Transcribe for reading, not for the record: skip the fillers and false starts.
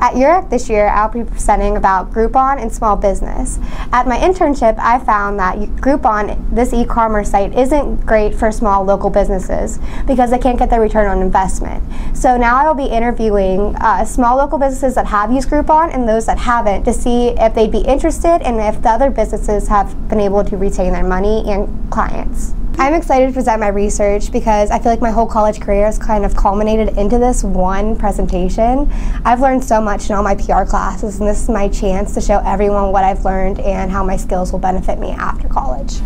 At URAC this year, I'll be presenting about Groupon and small business. At my internship, I found that Groupon, this e-commerce site, isn't great for small local businesses because they can't get their return on investment. So now I will be interviewing small local businesses that have used Groupon and those that haven't to see if they'd be interested and if the other businesses have been able to retain their money and clients. I'm excited to present my research because I feel like my whole college career has kind of culminated into this one presentation. I've learned so much in all my PR classes, and this is my chance to show everyone what I've learned and how my skills will benefit me after college.